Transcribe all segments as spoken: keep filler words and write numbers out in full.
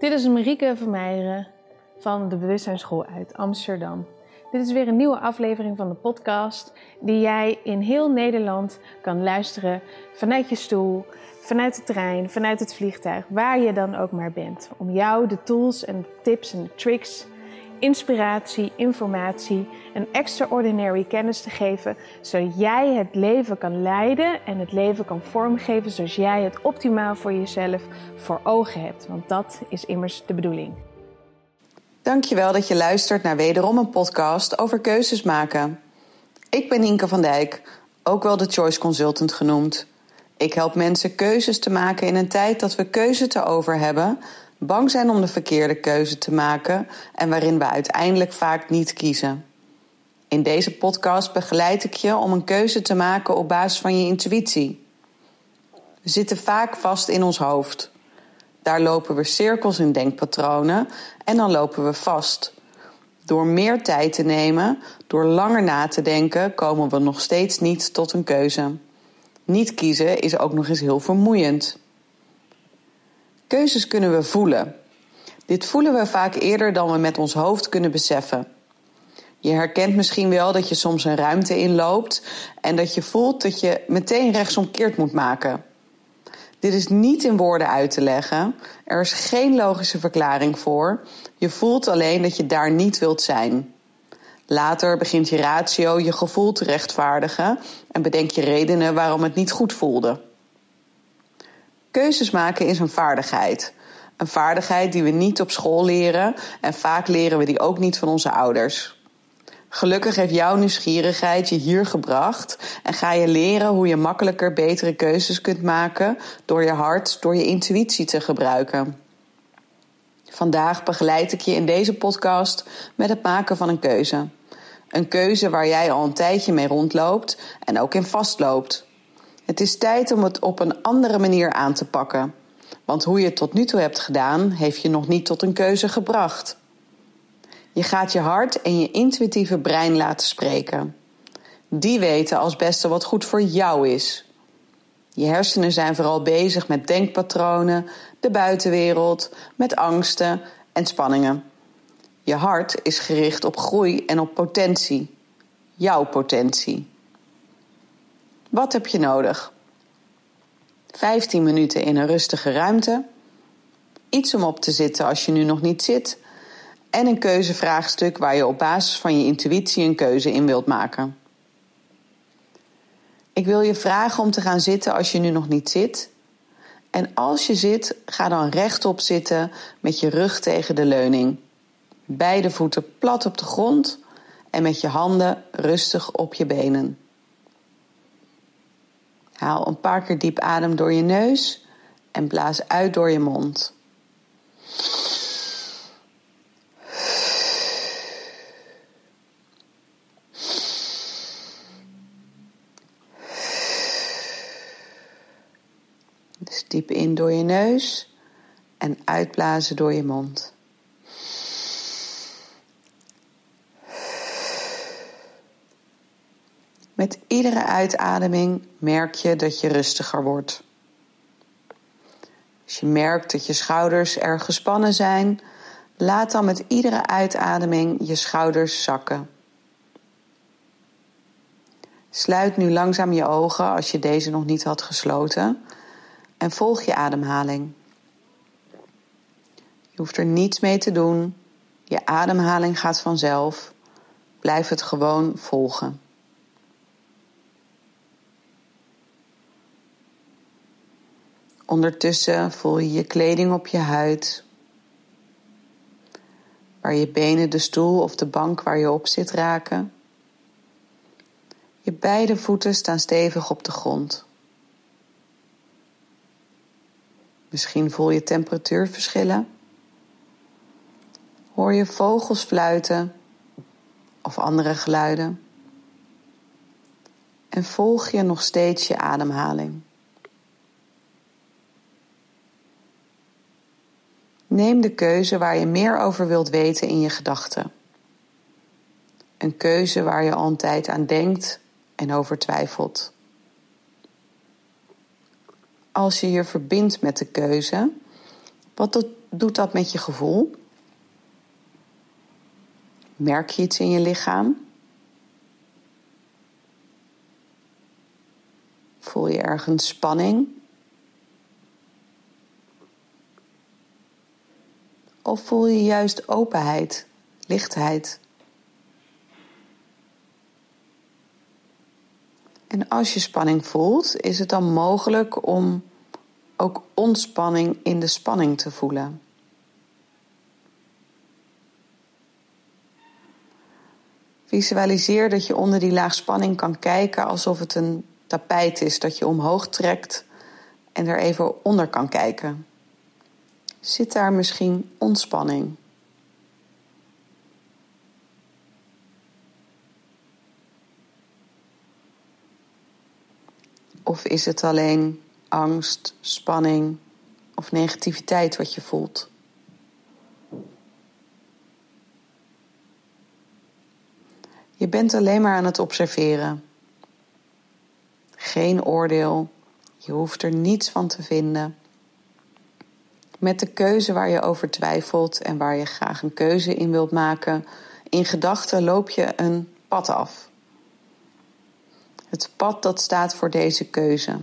Dit is Marieke Vermeiren van de Bewustzijnsschool uit Amsterdam. Dit is weer een nieuwe aflevering van de podcast die jij in heel Nederland kan luisteren vanuit je stoel, vanuit de trein, vanuit het vliegtuig, waar je dan ook maar bent. Om jou de tools en de tips en de tricks, inspiratie, informatie en extraordinary kennis te geven, zodat jij het leven kan leiden en het leven kan vormgeven zoals jij het optimaal voor jezelf voor ogen hebt. Want dat is immers de bedoeling. Dankjewel dat je luistert naar wederom een podcast over keuzes maken. Ik ben Nienke van Dijk, ook wel de Choice Consultant genoemd. Ik help mensen keuzes te maken in een tijd dat we keuze te over hebben, bang zijn om de verkeerde keuze te maken en waarin we uiteindelijk vaak niet kiezen. In deze podcast begeleid ik je om een keuze te maken op basis van je intuïtie. We zitten vaak vast in ons hoofd. Daar lopen we cirkels in denkpatronen en dan lopen we vast. Door meer tijd te nemen, door langer na te denken, komen we nog steeds niet tot een keuze. Niet kiezen is ook nog eens heel vermoeiend. Keuzes kunnen we voelen. Dit voelen we vaak eerder dan we met ons hoofd kunnen beseffen. Je herkent misschien wel dat je soms een ruimte inloopt en dat je voelt dat je meteen rechtsomkeert moet maken. Dit is niet in woorden uit te leggen. Er is geen logische verklaring voor. Je voelt alleen dat je daar niet wilt zijn. Later begint je ratio je gevoel te rechtvaardigen en bedenk je redenen waarom het niet goed voelde. Keuzes maken is een vaardigheid. Een vaardigheid die we niet op school leren en vaak leren we die ook niet van onze ouders. Gelukkig heeft jouw nieuwsgierigheid je hier gebracht en ga je leren hoe je makkelijker betere keuzes kunt maken door je hart, door je intuïtie te gebruiken. Vandaag begeleid ik je in deze podcast met het maken van een keuze. Een keuze waar jij al een tijdje mee rondloopt en ook in vastloopt. Het is tijd om het op een andere manier aan te pakken. Want hoe je het tot nu toe hebt gedaan, heeft je nog niet tot een keuze gebracht. Je gaat je hart en je intuïtieve brein laten spreken. Die weten als beste wat goed voor jou is. Je hersenen zijn vooral bezig met denkpatronen, de buitenwereld, met angsten en spanningen. Je hart is gericht op groei en op potentie. Jouw potentie. Wat heb je nodig? vijftien minuten in een rustige ruimte. Iets om op te zitten als je nu nog niet zit. En een keuzevraagstuk waar je op basis van je intuïtie een keuze in wilt maken. Ik wil je vragen om te gaan zitten als je nu nog niet zit. En als je zit, ga dan rechtop zitten met je rug tegen de leuning. Beide voeten plat op de grond en met je handen rustig op je benen. Haal een paar keer diep adem door je neus en blaas uit door je mond. Dus diep in door je neus en uitblazen door je mond. Met iedere uitademing merk je dat je rustiger wordt. Als je merkt dat je schouders erg gespannen zijn, laat dan met iedere uitademing je schouders zakken. Sluit nu langzaam je ogen als je deze nog niet had gesloten en volg je ademhaling. Je hoeft er niets mee te doen, je ademhaling gaat vanzelf. Blijf het gewoon volgen. Ondertussen voel je je kleding op je huid, waar je benen de stoel of de bank waar je op zit raken. Je beide voeten staan stevig op de grond. Misschien voel je temperatuurverschillen. Hoor je vogels fluiten of andere geluiden. En volg je nog steeds je ademhaling. Neem de keuze waar je meer over wilt weten in je gedachten. Een keuze waar je al een tijd aan denkt en over twijfelt. Als je je verbindt met de keuze, Wat dat, doet dat met je gevoel? Merk je iets in je lichaam? Voel je ergens spanning? Of voel je juist openheid, lichtheid? En als je spanning voelt, is het dan mogelijk om ook ontspanning in de spanning te voelen? Visualiseer dat je onder die laag spanning kan kijken alsof het een tapijt is dat je omhoog trekt en er even onder kan kijken. Zit daar misschien ontspanning? Of is het alleen angst, spanning of negativiteit wat je voelt? Je bent alleen maar aan het observeren. Geen oordeel, je hoeft er niets van te vinden. Met de keuze waar je over twijfelt en waar je graag een keuze in wilt maken, in gedachten loop je een pad af. Het pad dat staat voor deze keuze.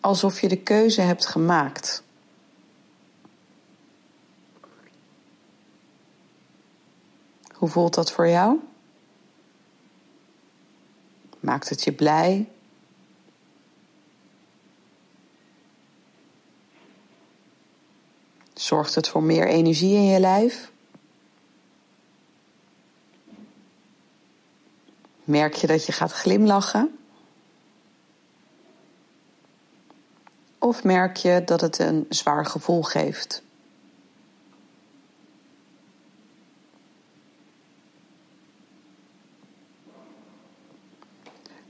Alsof je de keuze hebt gemaakt. Hoe voelt dat voor jou? Maakt het je blij? Zorgt het voor meer energie in je lijf? Merk je dat je gaat glimlachen? Of merk je dat het een zwaar gevoel geeft?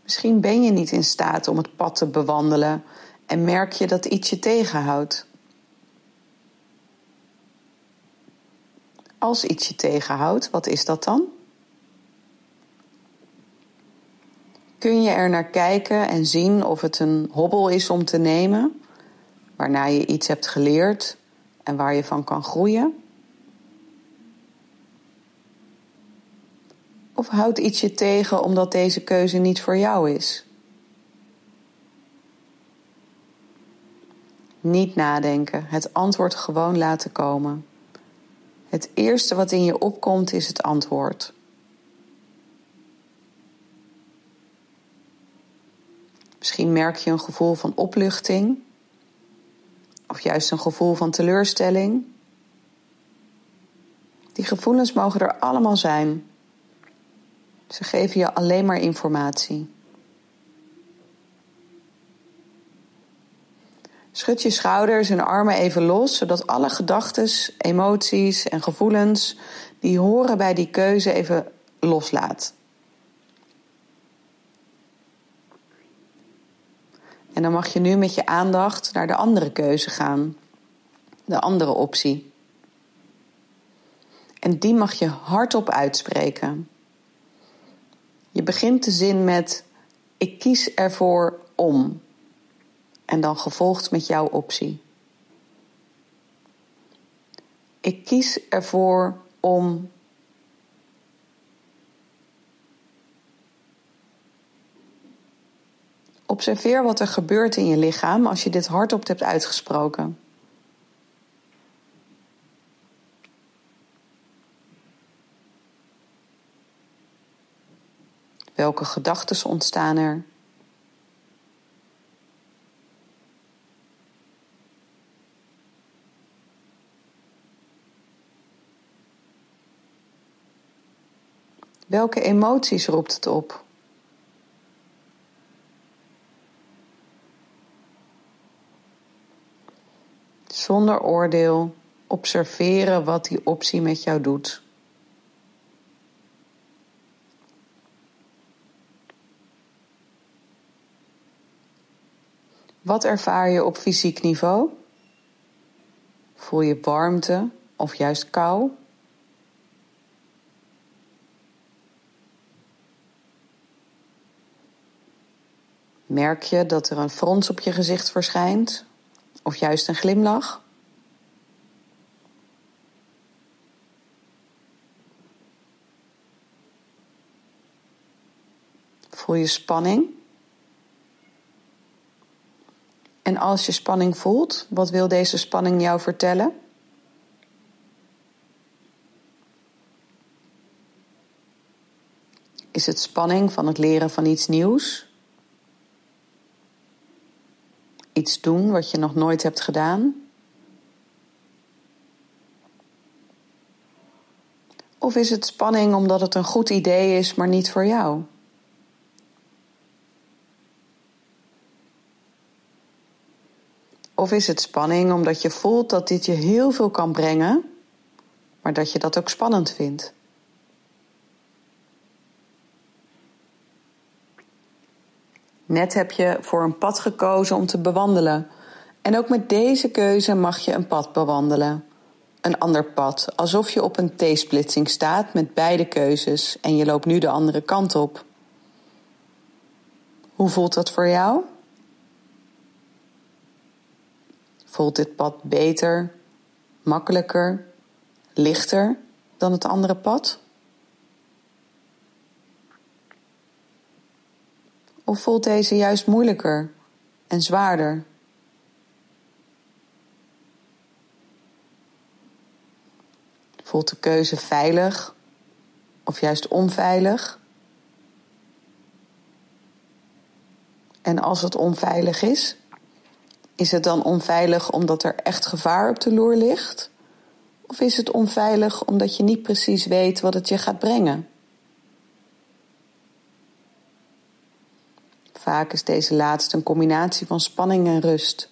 Misschien ben je niet in staat om het pad te bewandelen en merk je dat iets je tegenhoudt. Als iets je tegenhoudt, wat is dat dan? Kun je er naar kijken en zien of het een hobbel is om te nemen, waarna je iets hebt geleerd en waar je van kan groeien? Of houdt iets je tegen omdat deze keuze niet voor jou is? Niet nadenken, het antwoord gewoon laten komen. Het eerste wat in je opkomt is het antwoord. Misschien merk je een gevoel van opluchting, of juist een gevoel van teleurstelling. Die gevoelens mogen er allemaal zijn. Ze geven je alleen maar informatie. Schud je schouders en armen even los, zodat alle gedachten, emoties en gevoelens die horen bij die keuze even loslaat. En dan mag je nu met je aandacht naar de andere keuze gaan. De andere optie. En die mag je hardop uitspreken. Je begint de zin met: ik kies ervoor om. En dan gevolgd met jouw optie. Ik kies ervoor om. Observeer wat er gebeurt in je lichaam als je dit hardop hebt uitgesproken. Welke gedachten ontstaan er? Welke emoties roept het op? Zonder oordeel observeren wat die optie met jou doet. Wat ervaar je op fysiek niveau? Voel je warmte of juist kou? Merk je dat er een frons op je gezicht verschijnt? Of juist een glimlach? Voel je spanning? En als je spanning voelt, wat wil deze spanning jou vertellen? Is het spanning van het leren van iets nieuws? Iets doen wat je nog nooit hebt gedaan? Of is het spanning omdat het een goed idee is, maar niet voor jou? Of is het spanning omdat je voelt dat dit je heel veel kan brengen, maar dat je dat ook spannend vindt? Net heb je voor een pad gekozen om te bewandelen. En ook met deze keuze mag je een pad bewandelen. Een ander pad, alsof je op een T-splitsing staat met beide keuzes en je loopt nu de andere kant op. Hoe voelt dat voor jou? Voelt dit pad beter, makkelijker, lichter dan het andere pad? Of voelt deze juist moeilijker en zwaarder? Voelt de keuze veilig of juist onveilig? En als het onveilig is, is het dan onveilig omdat er echt gevaar op de loer ligt? Of is het onveilig omdat je niet precies weet wat het je gaat brengen? Vaak is deze laatste een combinatie van spanning en rust.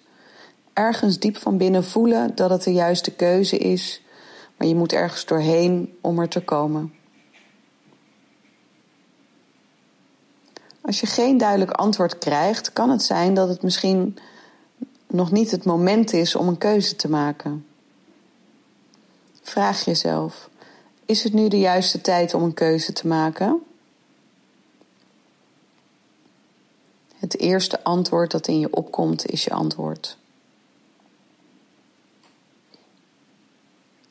Ergens diep van binnen voelen dat het de juiste keuze is, maar je moet ergens doorheen om er te komen. Als je geen duidelijk antwoord krijgt, kan het zijn dat het misschien nog niet het moment is om een keuze te maken. Vraag jezelf: is het nu de juiste tijd om een keuze te maken? Het eerste antwoord dat in je opkomt is je antwoord.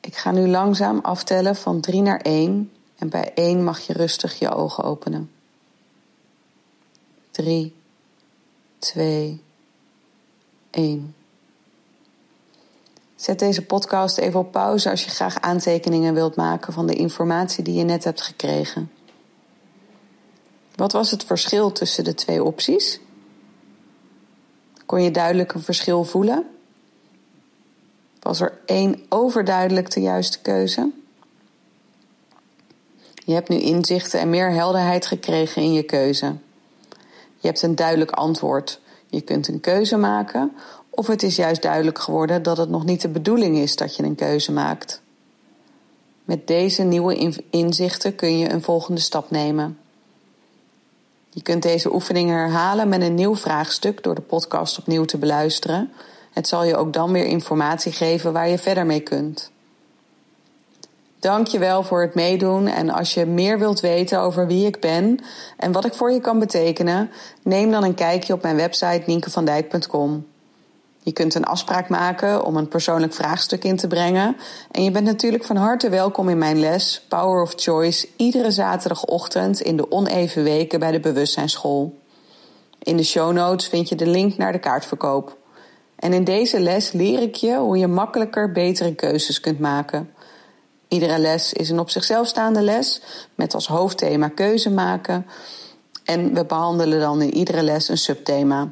Ik ga nu langzaam aftellen van drie naar één. En bij één mag je rustig je ogen openen. Drie, twee, één. Zet deze podcast even op pauze als je graag aantekeningen wilt maken van de informatie die je net hebt gekregen. Wat was het verschil tussen de twee opties? Kon je duidelijk een verschil voelen? Was er één overduidelijk de juiste keuze? Je hebt nu inzichten en meer helderheid gekregen in je keuze. Je hebt een duidelijk antwoord. Je kunt een keuze maken, of het is juist duidelijk geworden dat het nog niet de bedoeling is dat je een keuze maakt. Met deze nieuwe inzichten kun je een volgende stap nemen. Je kunt deze oefeningen herhalen met een nieuw vraagstuk door de podcast opnieuw te beluisteren. Het zal je ook dan weer informatie geven waar je verder mee kunt. Dank je wel voor het meedoen en als je meer wilt weten over wie ik ben en wat ik voor je kan betekenen, neem dan een kijkje op mijn website nienke van dijk punt com. Je kunt een afspraak maken om een persoonlijk vraagstuk in te brengen en je bent natuurlijk van harte welkom in mijn les Power of Choice iedere zaterdagochtend in de oneven weken bij de Bewustzijnsschool. In de show notes vind je de link naar de kaartverkoop. En in deze les leer ik je hoe je makkelijker betere keuzes kunt maken. Iedere les is een op zichzelf staande les met als hoofdthema keuze maken. En we behandelen dan in iedere les een subthema.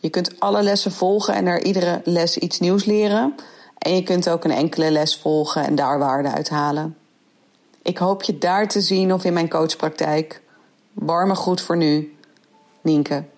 Je kunt alle lessen volgen en er iedere les iets nieuws leren. En je kunt ook een enkele les volgen en daar waarde uit halen. Ik hoop je daar te zien of in mijn coachpraktijk. Warme groet voor nu. Nienke.